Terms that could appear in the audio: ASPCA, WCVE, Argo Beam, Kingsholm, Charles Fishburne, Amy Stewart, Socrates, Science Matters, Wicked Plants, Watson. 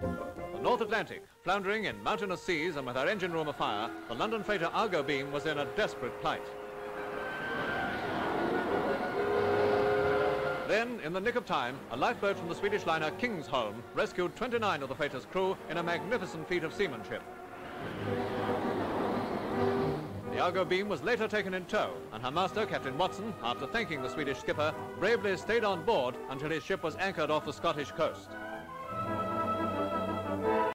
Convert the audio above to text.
The North Atlantic, floundering in mountainous seas and with her engine room afire, the London freighter Argo Beam was in a desperate plight. Then, in the nick of time, a lifeboat from the Swedish liner Kingsholm rescued 29 of the freighter's crew in a magnificent feat of seamanship. The Argo Beam was later taken in tow, and her master, Captain Watson, after thanking the Swedish skipper, bravely stayed on board until his ship was anchored off the Scottish coast.